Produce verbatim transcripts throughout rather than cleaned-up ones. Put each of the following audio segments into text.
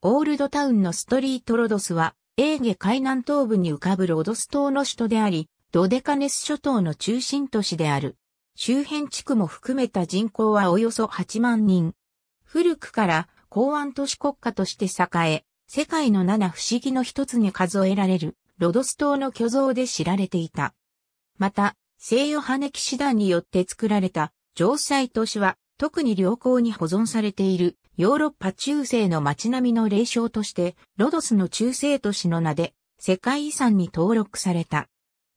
オールドタウンのストリートロドスは、エーゲ海南東部に浮かぶロドス島の首都であり、ドデカネス諸島の中心都市である。周辺地区も含めた人口はおよそはちまんにん。古くから港湾都市国家として栄え、世界の七不思議の一つに数えられる、ロドス島の巨像で知られていた。また、聖ヨハネ騎士団によって作られた、城塞都市は、特に良好に保存されているヨーロッパ中世の街並みの霊障としてロドスの中世都市の名で世界遺産に登録された。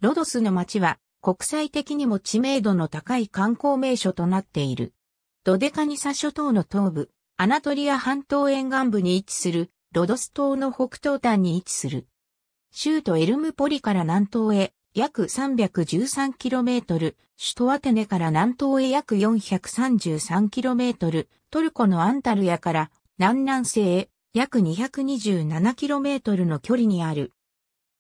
ロドスの街は国際的にも知名度の高い観光名所となっている。ドデカニサ諸島の東部、アナトリア半島沿岸部に位置するロドス島の北東端に位置する。州都エルムポリから南東へ約 さんびゃくじゅうさんキロメートル、首都アテネから南東へ約 よんひゃくさんじゅうさんキロメートル、トルコのアンタルヤから南南西へ約 にひゃくにじゅうななキロメートル の距離にある。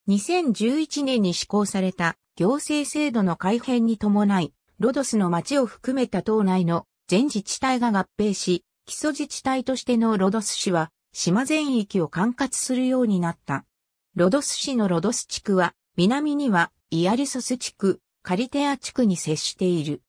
にせんじゅういちねんに施行された行政制度の改変に伴い、ロドスの町を含めた島内の全自治体が合併し、基礎自治体としてのロドス市は島全域を管轄するようになった。ロドス市のロドス地区は、南にはイアリソス地区、カリテア地区に接している。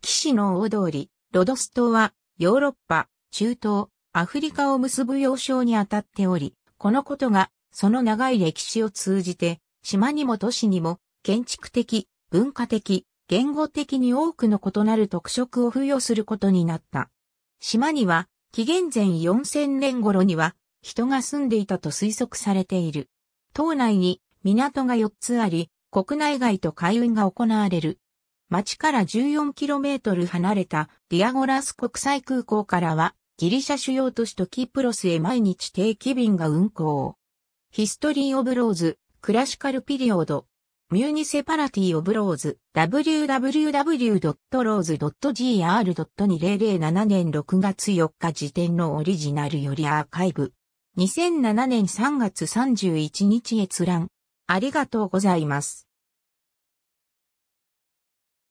騎士の大通り、ロドス島はヨーロッパ、中東、アフリカを結ぶ要衝にあたっており、このことがその長い歴史を通じて、島にも都市にも建築的、文化的、言語的に多くの異なる特色を付与することになった。島には紀元前よんせんねん頃には人が住んでいたと推測されている。島内に港がよっつあり、国内外と海運が行われる。町から じゅうよんキロメートル 離れたディアゴラス国際空港からは、ギリシャ主要都市とキプロスへ毎日定期便が運航。ヒストリー・オブ・ローズ、クラシカル・ピリオド、ミュニセパラティ・オブ・ローズ、ダブリューダブリューダブリュードットローズドットジーアールドットにせんなな 年ろくがつよっか時点のオリジナルよりアーカイブ。にせんななねんさんがつさんじゅういちにち閲覧。ありがとうございます。